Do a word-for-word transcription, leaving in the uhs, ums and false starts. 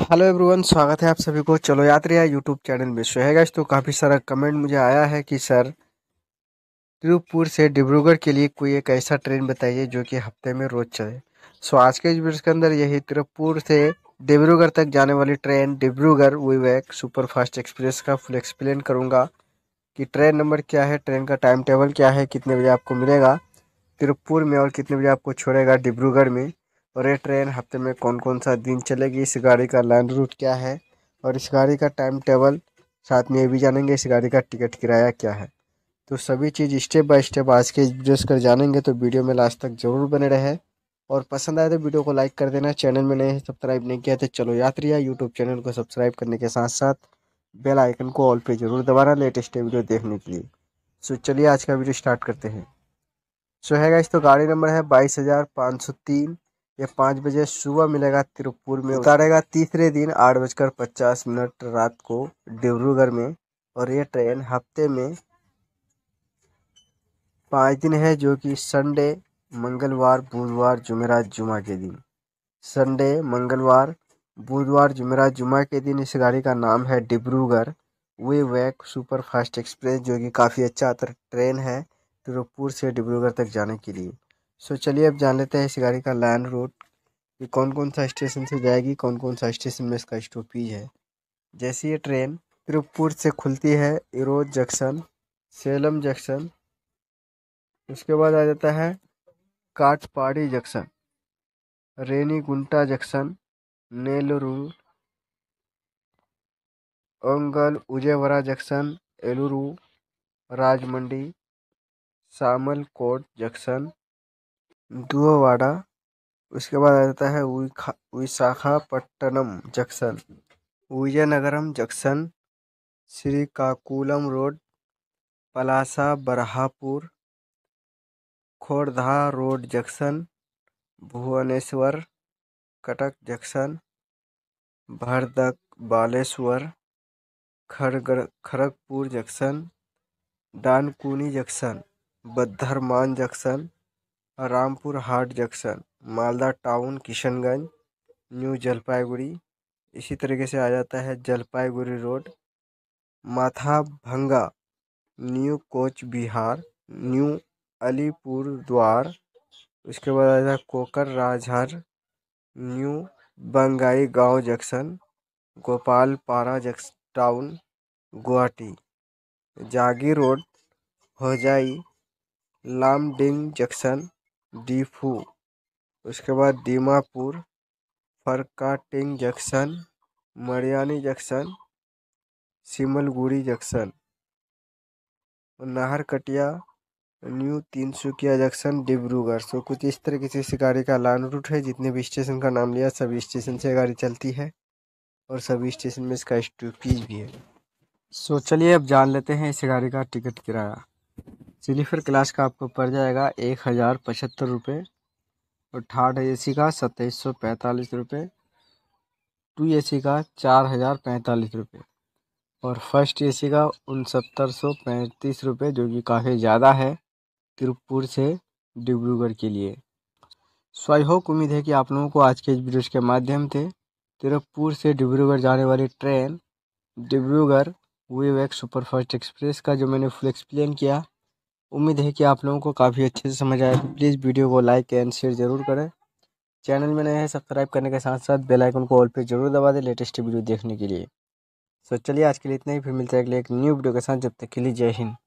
Hello everyone, स्वागत है आप सभी को चलो यात्रिया यूट्यूब चैनल में। सो है गाइस, तो काफ़ी सारा कमेंट मुझे आया है कि सर तिरुपुर से डिब्रूगढ़ के लिए कोई एक ऐसा ट्रेन बताइए जो कि हफ्ते में रोज़ चले। सो आज के इस वीडियो के अंदर यही तिरुपुर से डिब्रूगढ़ तक जाने वाली train Dibrugarh Vivek superfast express का फुल एक्सप्लेन करूँगा कि ट्रेन नंबर क्या है, ट्रेन का टाइम टेबल क्या है, कितने बजे आपको मिलेगा तिरुपुर में और कितने बजे आपको छोड़ेगा डिब्रूगढ़ में, और ये ट्रेन हफ्ते में कौन कौन सा दिन चलेगी, इस गाड़ी का लाइन रूट क्या है और इस गाड़ी का टाइम टेबल। साथ में ये भी जानेंगे इस गाड़ी का टिकट किराया क्या है। तो सभी चीज़ स्टेप बाय स्टेप आज के वीडियोस कर जानेंगे, तो वीडियो में लास्ट तक ज़रूर बने रहे। और पसंद आए तो वीडियो को लाइक कर देना। चैनल में नहीं सब्सक्राइब नहीं किया तो चलो यात्रिया यूट्यूब चैनल को सब्सक्राइब करने के साथ साथ बेल आइकन को ऑल पे जरूर दबाना लेटेस्ट वीडियो देखने के लिए। सो चलिए आज का वीडियो स्टार्ट करते हैं। सो है गाइस, तो गाड़ी नंबर है बाईस हज़ार पाँच सौ तीन। ये पाँच बजे सुबह मिलेगा तिरुपुर में, उतारेगा तीसरे दिन आठ बजकर पचास मिनट रात को डिब्रूगढ़ में। और ये ट्रेन हफ्ते में पाँच दिन है, जो कि संडे मंगलवार बुधवार जुमेरात जुमा के दिन, संडे मंगलवार बुधवार जुमेरात जुमा के दिन। इस गाड़ी का नाम है डिब्रूगढ़ विवेक सुपरफास्ट एक्सप्रेस, जो कि काफ़ी अच्छा ट्रेन है तिरुपुर से डिब्रूगढ़ तक जाने के लिए। सो चलिए अब जान लेते हैं इस गाड़ी का लैंड रूट कि कौन कौन सा स्टेशन से जाएगी, कौन कौन सा स्टेशन में इसका स्टॉपेज है। जैसे ये ट्रेन तिरुपुर से खुलती है एरोड जंक्शन, सेलम जंक्शन, उसके बाद आ जाता है Katpadi junction, Renigunta junction, Nellore Ongole, Vijayawada junction, Eluru, Rajahmundry, Samalkot junction, Duvvada, उसके बाद आ जाता है Visakhapatnam junction, Vizianagaram junction, Srikakulam road, Palasa, Berhampur, Khordha road junction, Bhubaneswar, Cuttack junction, भरदक, Baleshwar, Kharagpur junction, Dankuni junction, Bardhaman junction, Rampurhat junction, Malda town, Kishanganj, new Jalpaiguri. इसी तरीके से आ जाता है Jalpaiguri road, Mathabhanga, new Cooch Behar, new Alipurduar, उसके बाद आ जाता है Kokar Rajhar, new Bongaigaon junction, Goalpara junction town, Guwahati, Jagi road, Hojai, Lumding junction, Diphu, उसके बाद Dimapur, Furkating junction, Mariani junction, Simaluguri junction, Naharkatia, new Tinsukia junction, Dibrugarh. So कुछ इस तरीके से इस गाड़ी का लाइन रूट है। जितने भी स्टेशन का नाम लिया सभी स्टेशन से गाड़ी चलती है और सभी स्टेशन में इसका स्टॉपेज भी है। सो चलिए अब जान लेते हैं इस गाड़ी का टिकट किराया। स्लीपर क्लास का आपको पड़ जाएगा एक हज़ार पचहत्तर रुपये, और थर्ड ए सी का सत्ताईस सौ पैंतालीस रुपये, टू ए सी का चार हज़ार पैंतालीस रुपये, और फर्स्ट ए सी का उनसत्तर सौ पैंतीस रुपये, जो कि काफ़ी ज़्यादा है तिरुपुर से डिब्रूगढ़ के लिए। सो आई होप, उम्मीद है कि आप लोगों को आज के इस वीडियो के माध्यम से तिरुपुर से डिब्रूगढ़ जाने वाली train Dibrugarh Vivek superfast express का जो मैंने फुल एक्सप्लेन किया, उम्मीद है कि आप लोगों को काफ़ी अच्छे से समझ आए। प्लीज़ वीडियो को लाइक एंड शेयर ज़रूर करें। चैनल में नए हैं सब्सक्राइब करने के साथ साथ बेल आइकन को ऑल पे जरूर दबा दें लेटेस्ट वीडियो देखने के लिए। सो चलिए आज के लिए इतना ही, फिर मिलते हैं अगले एक न्यू वीडियो के साथ। जब तक के लिए जय हिंद।